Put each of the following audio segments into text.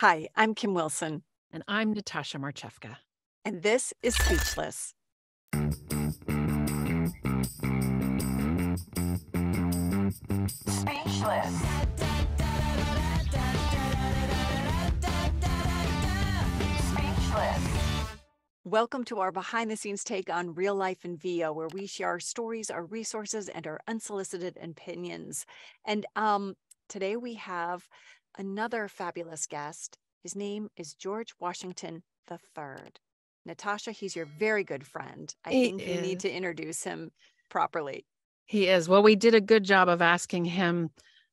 Hi, I'm Kim Wilson. And I'm Natasha Marchewka. And this is Speechless. Speechless. Speechless. Welcome to our behind-the-scenes take on real life in VO, where we share our stories, our resources, and our unsolicited opinions. And today we have another fabulous guest. His name is George Washington III. Natasha, he's your very good friend. I think you need to introduce him properly. He is. Well, we did a good job of asking him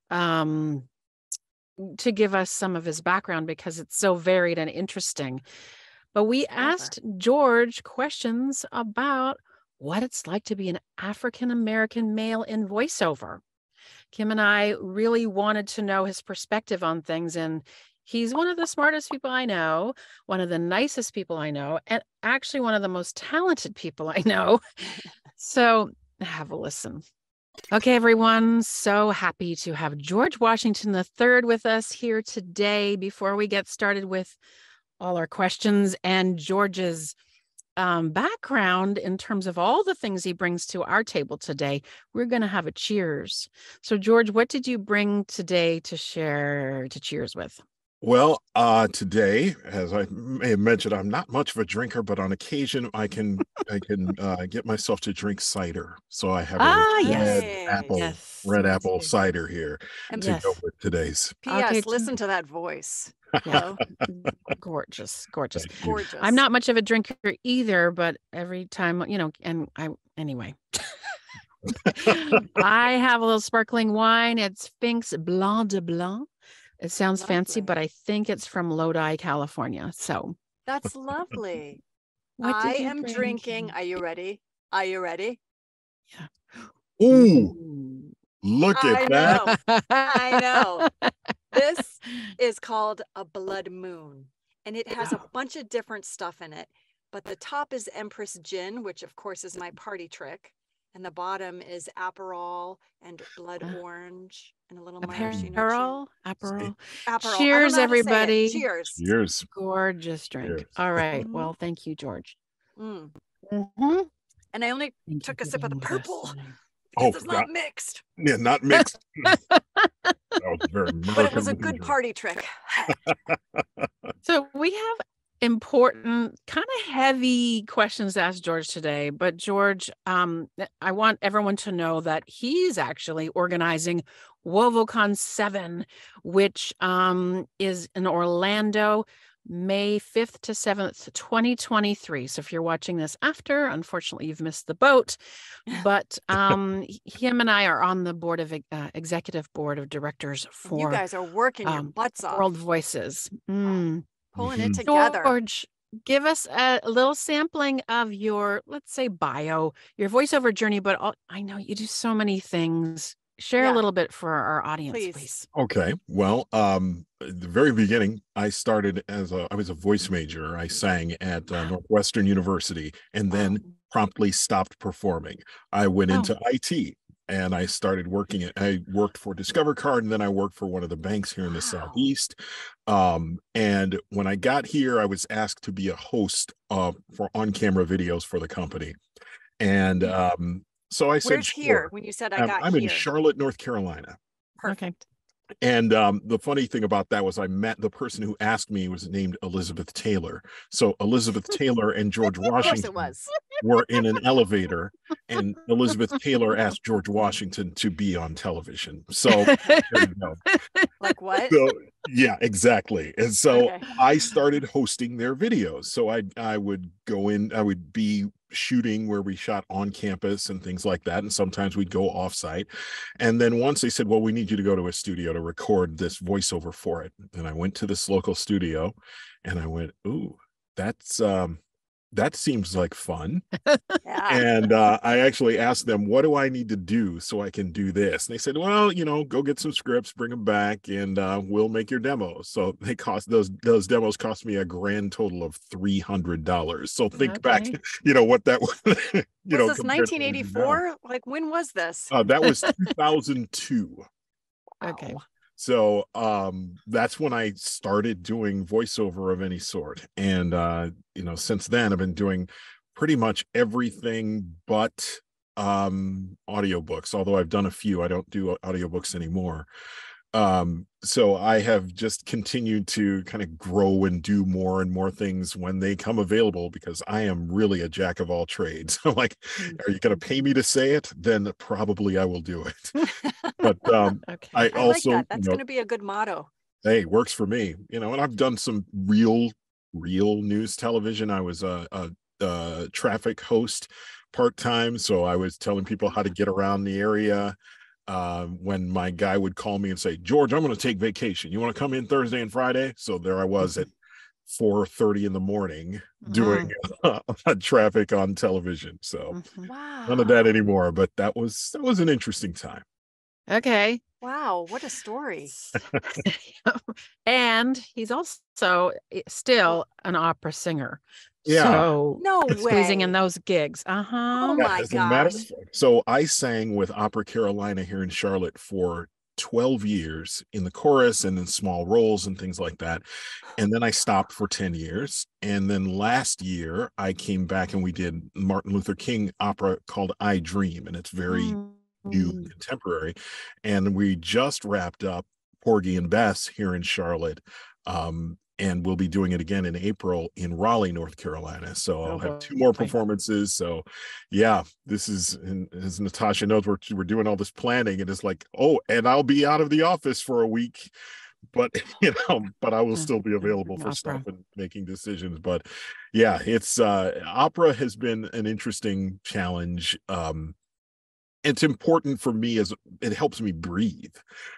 to give us some of his background because it's so varied and interesting. But we asked George questions about what it's like to be an African-American male in voiceover. Kim and I really wanted to know his perspective on things, and he's one of the smartest people I know, one of the nicest people I know, and actually one of the most talented people I know. So have a listen. Okay, everyone, so happy to have George Washington III with us here today. Before we get started with all our questions and George's background in terms of all the things he brings to our table today, we're going to have a cheers. So, George, what did you bring today to share, to cheers with? Well, today, as I may have mentioned, I'm not much of a drinker, but on occasion I can get myself to drink cider. So I have red apple cider here to go with today's. P.S. Listen to that voice. Yeah. Gorgeous. I'm not much of a drinker either, but every time, you know, anyway, I have a little sparkling wine. It's Fink's Blanc de Blanc. It sounds fancy, but I think it's from Lodi, California. So that's lovely. I am drinking. Are you ready? Are you ready? Yeah. Ooh, look at that. I know. This is called a blood moon, and it has a bunch of different stuff in it. But the top is Empress Gin, which of course is my party trick. And the bottom is Aperol and blood orange and a little maraschino. Aperol. Cheers, everybody. Cheers. Gorgeous drink. Cheers. All right. Mm-hmm. Well, thank you, George. Mm. Mm-hmm. And I only took a sip of the purple. Oh, it's not mixed. Yeah, not mixed. But it was a good party trick. So we have important, kind of heavy questions to ask George today. But George, I want everyone to know that he's actually organizing WoVo Con VII, which is in Orlando, May 5th to 7th, 2023. So if you're watching this after, unfortunately, you've missed the boat. But him and I are on the board of executive board of directors for you guys are working your butts off. World Voices. Mm. Pulling it together. George, give us a little sampling of your, let's say, bio, your voiceover journey. But I know you do so many things. Share a little bit for our audience, please. Okay. Well, at the very beginning, I started I was a voice major. I sang at Northwestern University and then promptly stopped performing. I went into IT and I started working I worked for Discover Card, and then I worked for one of the banks here in the Southeast. And when I got here, I was asked to be a host for on-camera videos for the company. And, so I said, where's here when you said I'm here? I'm in Charlotte, North Carolina. Perfect. And the funny thing about that was I met the person who asked me was named Elizabeth Taylor. So Elizabeth Taylor and George Washington were in an elevator, and Elizabeth Taylor asked George Washington to be on television. So there you go. Like what? So, yeah, exactly. And so I started hosting their videos. So I would go in, I would be shooting where we shot on campus and things like that, and sometimes we'd go off site. And then once they said, well, we need you to go to a studio to record this voiceover for it, and I went to this local studio and I went, ooh, that's that seems like fun. And I actually asked them, what do I need to do so I can do this? And they said, well, you know, go get some scripts, bring them back, and we'll make your demo. So they cost those demos cost me a grand total of $300. So think back, you know, what that was. You know, was this 1984? Like, when was this? That was 2002. Wow. Okay. So that's when I started doing voiceover of any sort. And, you know, since then I've been doing pretty much everything but audiobooks, although I've done a few. I don't do audiobooks anymore. So I have just continued to kind of grow and do more and more things when they come available, because I am really a jack of all trades. I'm like, are you going to pay me to say it? Then probably I will do it. But okay. I also, like that. That's going to be a good motto. Hey, works for me, you know, and I've done some real news television. I was a traffic host part-time. So I was telling people how to get around the area. When my guy would call me and say, George, I'm going to take vacation. You want to come in Thursday and Friday? So there I was at 4:30 in the morning doing traffic on television. So wow. None of that anymore, but that was an interesting time. Okay. Wow. What a story. And he's also still an opera singer. Yeah. So, no way. Losing in those gigs. Oh my God. So I sang with Opera Carolina here in Charlotte for 12 years in the chorus and in small roles and things like that. And then I stopped for 10 years. And then last year I came back and we did Martin Luther King opera called I Dream. And it's very new and contemporary. And we just wrapped up Porgy and Bess here in Charlotte. And we'll be doing it again in April in Raleigh, North Carolina. So I'll have two more performances. So yeah, this is, and as Natasha knows, we're doing all this planning, and it's like, oh, and I'll be out of the office for a week, but you know, but I will still be available for stuff and making decisions. But yeah, it's opera has been an interesting challenge. It's important for me as it helps me breathe.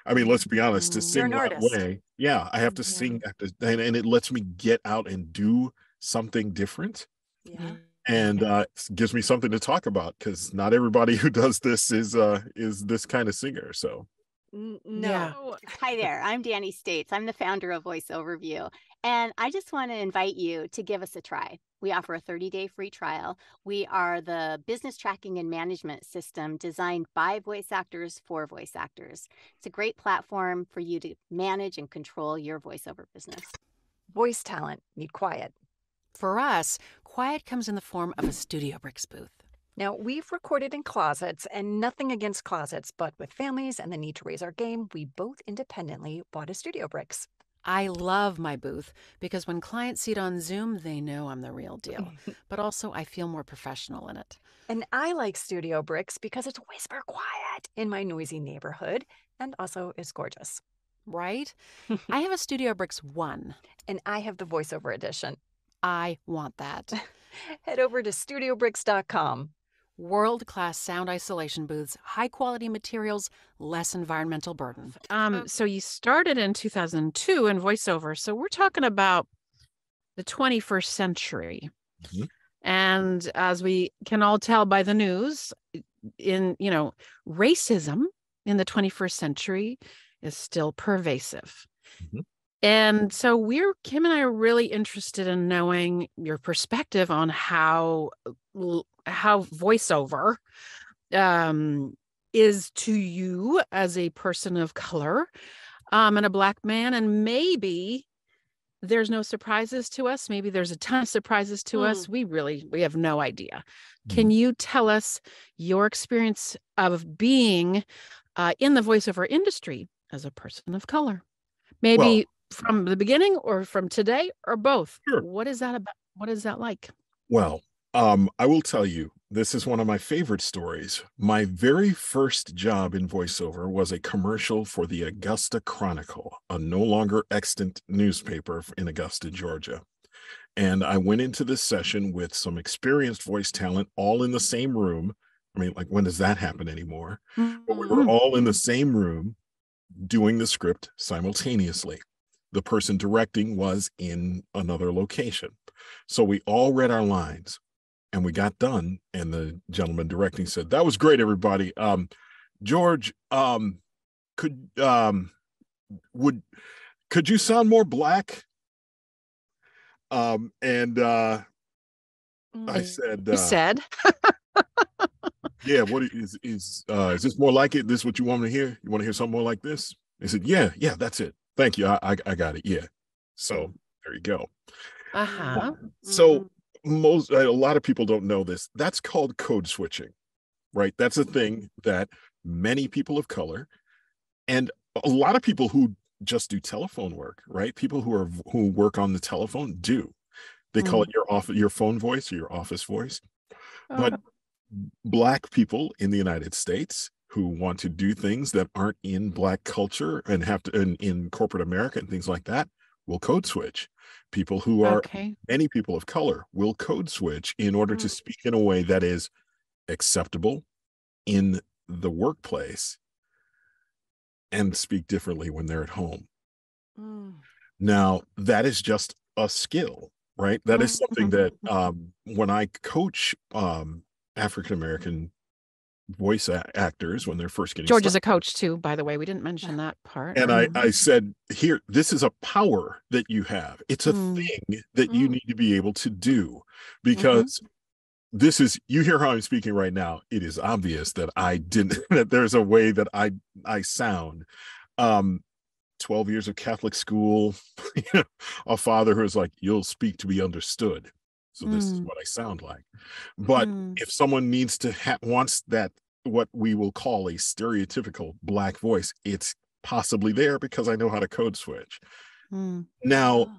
I mean, let's be honest, to sing that way. Yeah. I have to sing and it lets me get out and do something different. Yeah. And gives me something to talk about, because not everybody who does this is this kind of singer. So. No. Yeah. Hi there. I'm Danny States. I'm the founder of Voice Overview. And I just want to invite you to give us a try. We offer a 30-day free trial. We are the business tracking and management system designed by voice actors for voice actors. It's a great platform for you to manage and control your voiceover business. Voice talent need quiet. For us, quiet comes in the form of a Studio Bricks booth. Now, we've recorded in closets, and nothing against closets, but with families and the need to raise our game, we both independently bought a Studio Bricks. I love my booth because when clients see it on Zoom, they know I'm the real deal, but also I feel more professional in it. And I like Studio Bricks because it's whisper quiet in my noisy neighborhood, and also it's gorgeous. Right? I have a Studio Bricks 1. And I have the voiceover edition. I want that. Head over to StudioBricks.com. World-class sound isolation booths, high-quality materials, less environmental burden. So you started in 2002 in voiceover. So we're talking about the 21st century. Mm-hmm. And as we can all tell by the news, racism in the 21st century is still pervasive. Mm-hmm. And so Kim and I are really interested in knowing your perspective on how voiceover is to you as a person of color and a Black man. And maybe there's no surprises to us. Maybe there's a ton of surprises to us. We have no idea. Can you tell us your experience of being in the voiceover industry as a person of color? Maybe from the beginning or from today or both. Sure. What is that about? What is that like? Well, I will tell you, this is one of my favorite stories. My very first job in voiceover was a commercial for the Augusta Chronicle, a no longer extant newspaper in Augusta, Georgia. And I went into this session with some experienced voice talent all in the same room. I mean, like, when does that happen anymore? But we were all in the same room doing the script simultaneously. The person directing was in another location. So we all read our lines and we got done. And the gentleman directing said, that was great, everybody. George, could you sound more Black? I said, you said, yeah, what is this more like it? This what you want me to hear? You want to hear something more like this? They said, yeah, that's it. Thank you. I got it. Yeah. So there you go. Uh-huh. So a lot of people don't know this. That's called code switching, right? That's a thing that many people of color and a lot of people who just do telephone work, right? People who work on the telephone do. They call it your phone voice or your office voice. But Black people in the United States who want to do things that aren't in Black culture and have to in corporate America and things like that will code switch. People who are many people of color will code switch in order to speak in a way that is acceptable in the workplace and speak differently when they're at home. Now, that is just a skill, right? That is something that when I coach African-American voice actors when they're first getting started. George is a coach too, by the way. We didn't mention that part. And I said, here, this is a power that you have. It's a thing that you need to be able to do, because this is, you hear how I'm speaking right now. It is obvious that that there's a way that I sound. 12 years of Catholic school, a father who is like, you'll speak to be understood. So this is what I sound like. But if someone wants that, what we will call a stereotypical Black voice, it's possibly there because I know how to code switch. Now,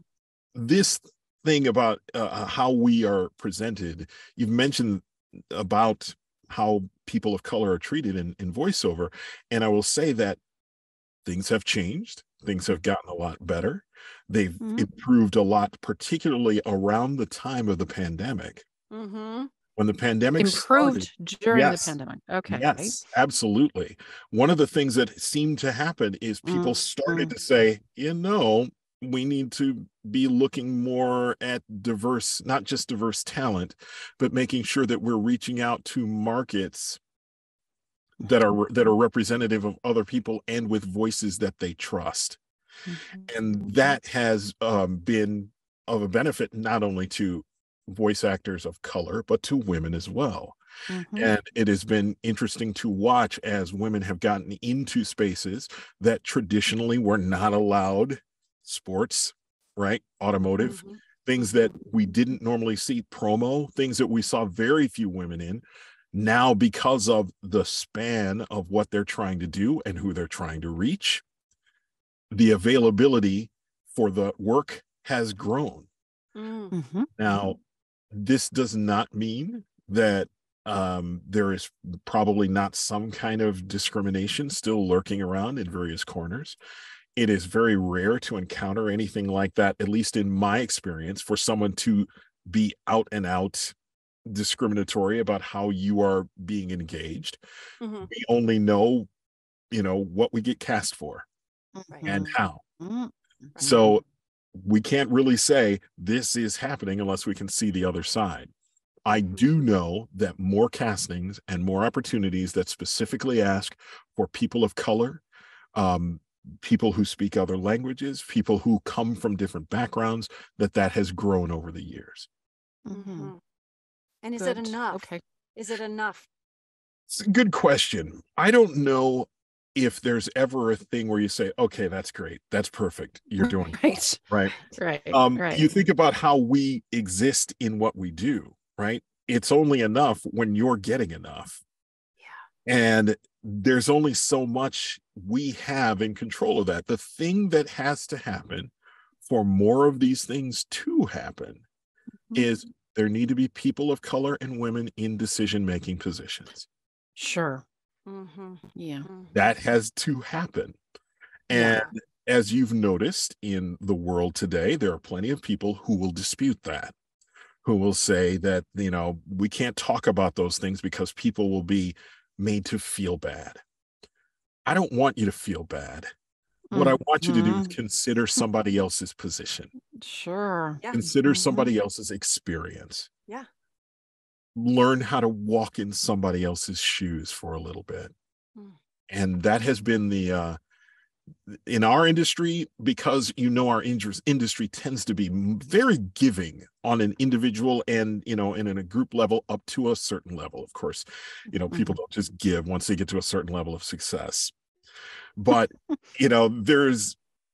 this thing about how we are presented, you've mentioned about how people of color are treated in voiceover. And I will say that things have changed. Things have gotten a lot better. They've improved a lot, particularly around the time of the pandemic. When the pandemic improved started, during the pandemic. Okay. Yes, absolutely. One of the things that seemed to happen is people started to say, we need to be looking more at diverse, not just diverse talent, but making sure that we're reaching out to markets that are representative of other people and with voices that they trust. And that has been of a benefit not only to voice actors of color, but to women as well. And it has been interesting to watch as women have gotten into spaces that traditionally were not allowed, sports, right? Automotive, things that we didn't normally see, promo, things that we saw very few women in. Now, because of the span of what they're trying to do and who they're trying to reach, the availability for the work has grown. Now, this does not mean that there is probably not some kind of discrimination still lurking around in various corners. It is very rare to encounter anything like that, at least in my experience, for someone to be out and out discriminatory about how you are being engaged. We only know, what we get cast for and how. So we can't really say this is happening unless we can see the other side. I do know that more castings and more opportunities that specifically ask for people of color, people who speak other languages, people who come from different backgrounds, that has grown over the years. And is it enough? Is it enough? It's a good question. I don't know if there's ever a thing where you say, okay, that's great. That's perfect. You're doing it. Right. You think about how we exist in what we do, right? It's only enough when you're getting enough. Yeah. And there's only so much we have in control of that. The thing that has to happen for more of these things to happen is there need to be people of color and women in decision-making positions. Sure. Yeah. That has to happen. And as you've noticed in the world today, there are plenty of people who will dispute that, who will say that, we can't talk about those things because people will be made to feel bad. I don't want you to feel bad. What I want you to do is consider somebody else's position. Sure. Yeah. Consider somebody else's experience. Yeah. Learn how to walk in somebody else's shoes for a little bit. And that has been the, in our industry, because our industry tends to be very giving on an individual and, and in a group level up to a certain level. Of course, people don't just give once they get to a certain level of success. But, you know,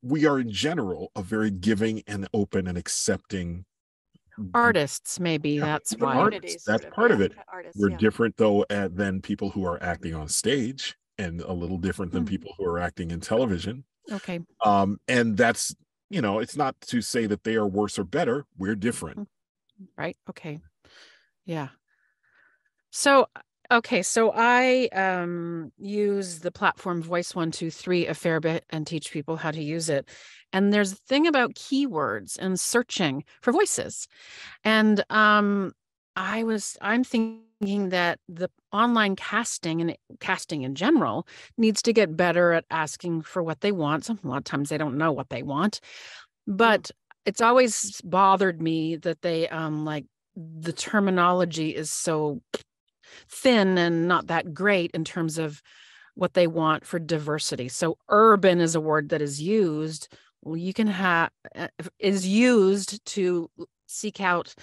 we are in general a very giving and open and accepting artists, maybe. Yeah, that's why. Artists, that's part of it. Artists, we're different, though, than people who are acting on stage, and a little different than people who are acting in television. Okay. And that's, you know, it's not to say that they are worse or better. We're different. Right. Okay. Yeah. So, okay. So I use the platform Voice123 a fair bit and teach people how to use it. And there's a thing about keywords and searching for voices. And I'm thinking that the online casting and casting in general needs to get better at asking for what they want. A lot of times they don't know what they want, but it's always bothered me that they the terminology is so thin and not that great in terms of what they want for diversity. So urban is a word that is used. Well, you can have is used to seek out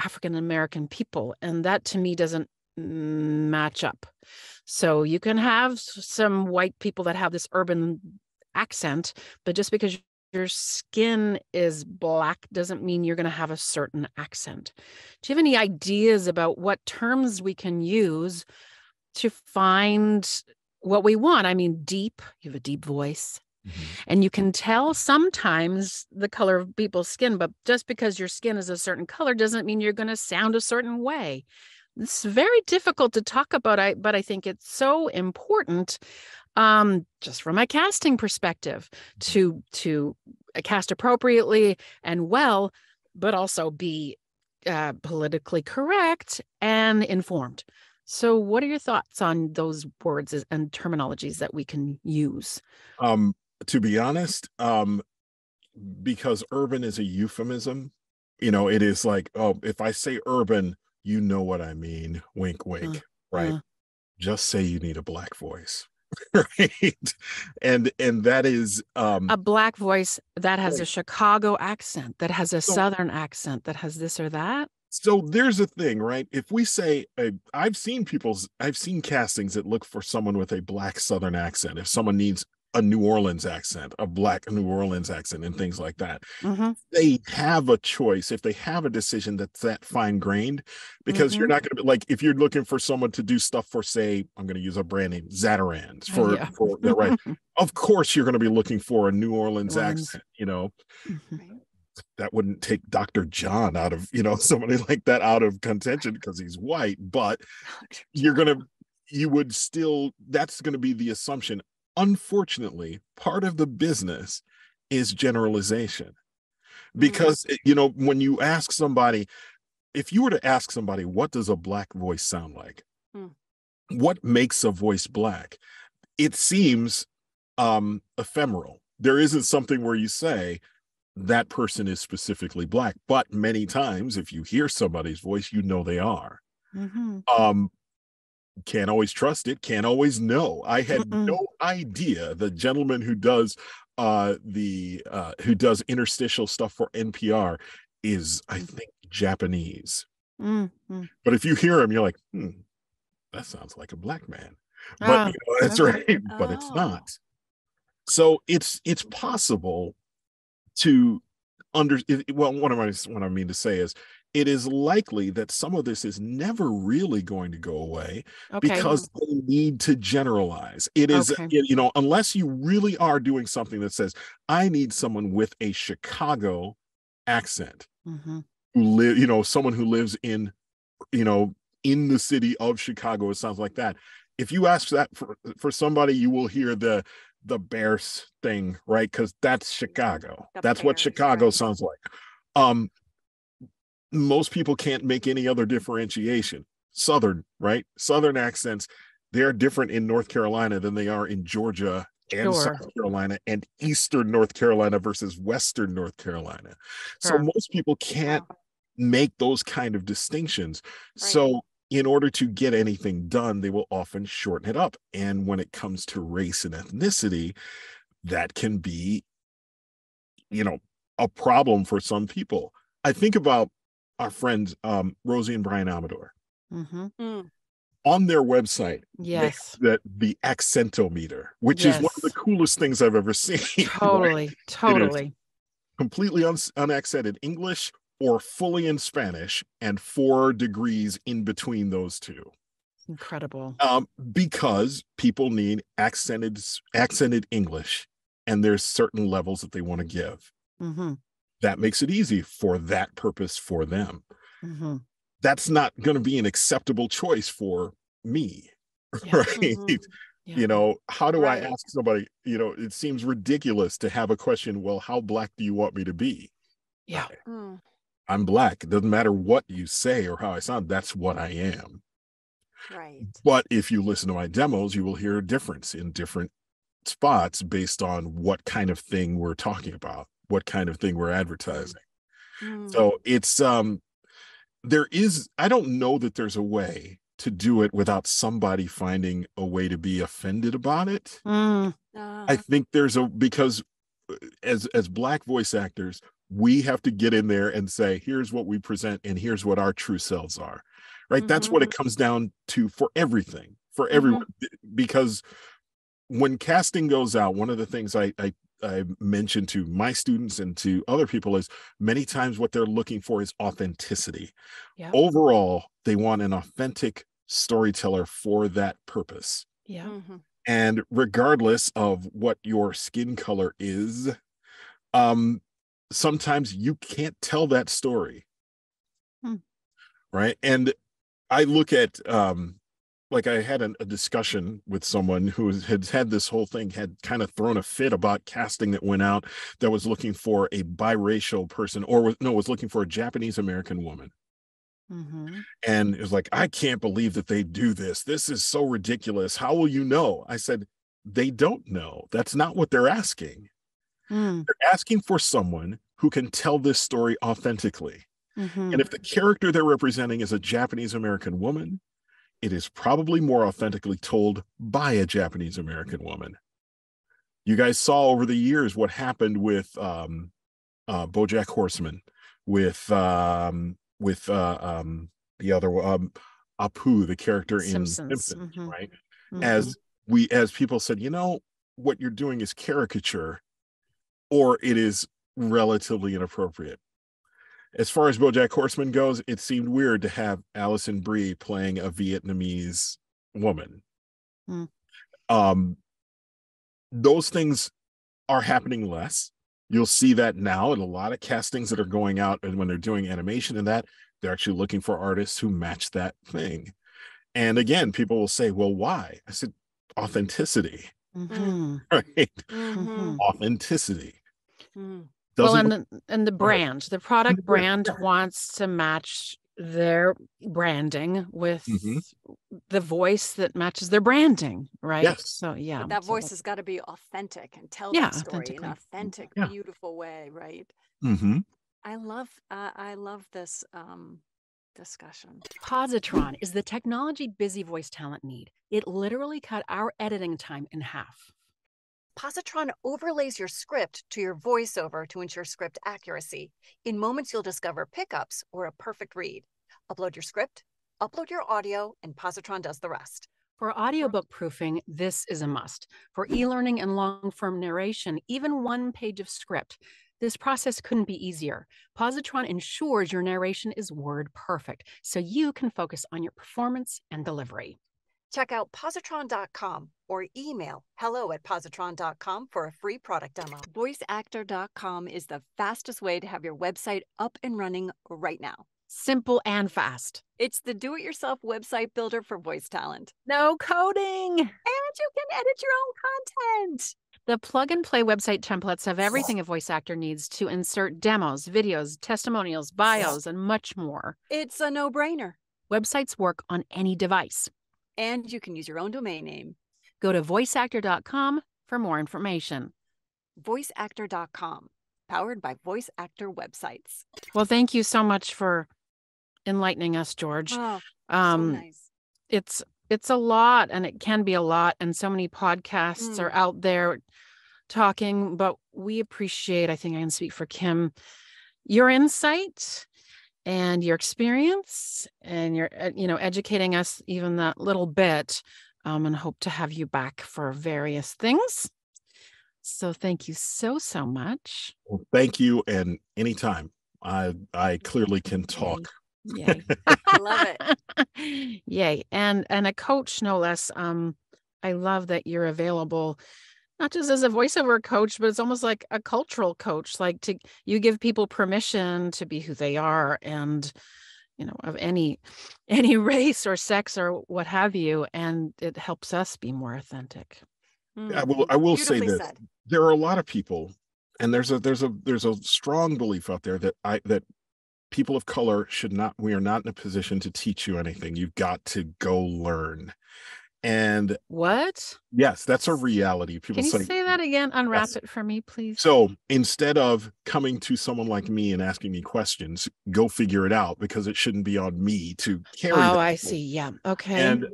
African American people, and that to me doesn't match up. So you can have some white people that have this urban accent, but just because your skin is black doesn't mean you're going to have a certain accent. Do you have any ideas about what terms we can use to find what we want? I mean, deep, you have a deep voice. And you can tell sometimes the color of people's skin, but just because your skin is a certain color doesn't mean you're going to sound a certain way. It's very difficult to talk about, but I think it's so important, just from a casting perspective, to cast appropriately and well, but also be politically correct and informed. So what are your thoughts on those words and terminologies that we can use? To be honest, because urban is a euphemism, you know, it is like, oh, if I say urban, you know what I mean, wink, wink, right? Just say you need a black voice, right? And that is... a black voice that has a Chicago accent, that has a Southern accent, that has this or that. So there's a thing, right? If we say, I've seen castings that look for someone with a black Southern accent, if someone needs a New Orleans accent, a black New Orleans accent, and things like that. They have a choice if they have a decision that's that fine-grained, because you're not going to be like, if you're looking for someone to do stuff for, say, I'm going to use a brand name, Zatarans, for right? Of course, you're going to be looking for a New Orleans accent, you know. That wouldn't take Dr. John out of, you know, somebody like that out of contention because he's white, but that's going to be the assumption. Unfortunately, part of the business is generalization, because, you know, when you ask somebody, if you were to ask somebody, what does a black voice sound like? What makes a voice black? It seems ephemeral. There isn't something where you say that person is specifically black, but many times if you hear somebody's voice, you know they are. Can't always trust it, can't always know. I had no idea the gentleman who does interstitial stuff for NPR is, I think, Japanese. But if you hear him, you're like, that sounds like a black man. But you know, that's right. But it's not. So it's possible to what I mean to say is, it is likely that some of this is never really going to go away because they need to generalize. It is, you know, unless you really are doing something that says, I need someone with a Chicago accent, someone who lives in, you know, in the city of Chicago. It sounds like that. If you ask that for somebody, you will hear the Bears thing, right? Because that's Chicago. That's what Chicago sounds like. Most people can't make any other differentiation. Southern, right? Southern accents, they're different in North Carolina than they are in Georgia and South Carolina and Eastern North Carolina versus Western North Carolina. So most people can't make those kind of distinctions. So in order to get anything done, they will often shorten it up. And when it comes to race and ethnicity, that can be, you know, a problem for some people. I think about our friends Rosie and Brian Amador. on their website, yes, that the Accentometer, which yes. is one of the coolest things I've ever seen. Totally, right? Totally. Completely unaccented English or fully in Spanish, and 4 degrees in between those two. Incredible. Because people need accented English, and there's certain levels that they want to give. Mm-hmm. That makes it easy for that purpose for them. Mm-hmm. That's not going to be an acceptable choice for me, yeah. right? Mm-hmm. yeah. You know, how do right. I ask somebody, you know, it seems ridiculous to have a question, well, how Black do you want me to be? Yeah. Mm. I'm Black. It doesn't matter what you say or how I sound. That's what I am. Right. But if you listen to my demos, you will hear a difference in different spots based on what kind of thing we're talking about, what kind of thing we're advertising. Mm. So it's, there is, I don't know that there's a way to do it without somebody finding a way to be offended about it. Mm. I think there's a, because as Black voice actors, we have to get in there and say, here's what we present and here's what our true selves are, right? Mm-hmm. That's what it comes down to for everything, for everyone. Mm-hmm. Because when casting goes out, one of the things I mentioned to my students and to other people is many times what they're looking for is authenticity. Yep. Overall, they want an authentic storyteller for that purpose. Yeah. Mm-hmm. And regardless of what your skin color is, sometimes you can't tell that story. Hmm. Right. And I look at, like I had a discussion with someone who had had this whole thing, had kind of thrown a fit about casting that went out that was looking for a biracial person was looking for a Japanese American woman. Mm-hmm. And it was like, I can't believe that they do this. This is so ridiculous. How will you know? I said, they don't know. That's not what they're asking. Mm. They're asking for someone who can tell this story authentically. Mm-hmm. And if the character they're representing is a Japanese American woman, it is probably more authentically told by a Japanese American woman. You guys saw over the years what happened with BoJack Horseman, with the other Apu, the character in Simpsons, mm-hmm. right? Mm-hmm. As people said, you know, what you're doing is caricature, or it is relatively inappropriate. As far as BoJack Horseman goes, it seemed weird to have Alison Brie playing a Vietnamese woman. Mm. Those things are happening less. You'll see that now in a lot of castings that are going out, and when they're doing animation and that, they're actually looking for artists who match that thing. And again, people will say, well, why? I said, authenticity. Mm-hmm. Right? Mm-hmm. Authenticity. Mm-hmm. Well, and the brand, the product brand wants to match their branding with mm-hmm. the voice that matches their branding, right? Yes. So yeah, but that voice has got to be authentic and tell that story in an authentic, beautiful way, right? Mm-hmm. I love this discussion. Positron is the technology busy voice talent need. It literally cut our editing time in half. Positron overlays your script to your voiceover to ensure script accuracy. In moments, you'll discover pickups or a perfect read. Upload your script, upload your audio, and Positron does the rest. For audiobook proofing, this is a must. For e-learning and long-form narration, even one page of script. This process couldn't be easier. Positron ensures your narration is word perfect, so you can focus on your performance and delivery. Check out Positron.com or email hello@positron.com for a free product demo. VoiceActor.com is the fastest way to have your website up and running right now. Simple and fast. It's the do-it-yourself website builder for voice talent. No coding. And you can edit your own content. The plug-and-play website templates have everything a voice actor needs to insert demos, videos, testimonials, bios, and much more. It's a no-brainer. Websites work on any device. And you can use your own domain name. Go to voiceactor.com for more information. Voiceactor.com, powered by Voice Actor websites. Well, thank you so much for enlightening us, George. Oh, so nice. It's a lot, and it can be a lot, and so many podcasts are out there talking, but we appreciate, I think I can speak for Kim, your insight and your experience, and your, educating us even that little bit, and hope to have you back for various things. So thank you so much. Well, thank you. And anytime. I clearly can talk. Yay. Love it. Yay. And a coach, no less. I love that you're available, not just as a voiceover coach, but it's almost like a cultural coach, like you give people permission to be who they are, and, of any race or sex or what have you. And it helps us be more authentic. Mm. I will say this. Said. There are a lot of people, and there's a strong belief out there that people of color we are not in a position to teach you anything. You've got to go learn. And what? Yes, that's a reality. People say. Can you say that again? Unwrap it for me, please. So instead of coming to someone like me and asking me questions, go figure it out, because it shouldn't be on me to carry. Oh, I see. Yeah. Okay. And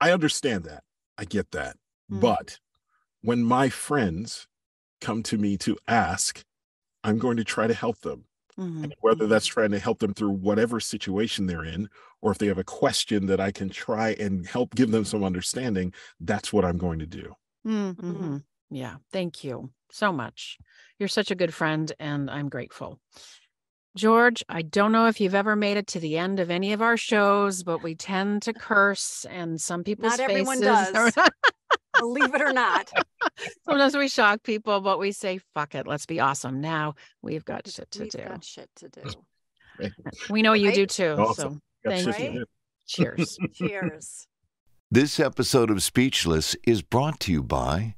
I understand that. I get that. Mm-hmm. But when my friends come to me to ask, I'm going to try to help them. Mm-hmm. And whether that's trying to help them through whatever situation they're in, or if they have a question that I can try and help give them some understanding, that's what I'm going to do. Mm-hmm. Yeah. Thank you so much. You're such a good friend, and I'm grateful. George, I don't know if you've ever made it to the end of any of our shows, but we tend to curse, and some people's faces. Not everyone does. Believe it or not. Sometimes we shock people, but we say, fuck it. Let's be awesome. Now we've got shit to do. We've got shit to do. We know you do too. Awesome. So thank you. Right? Cheers. Cheers. This episode of Speechless is brought to you by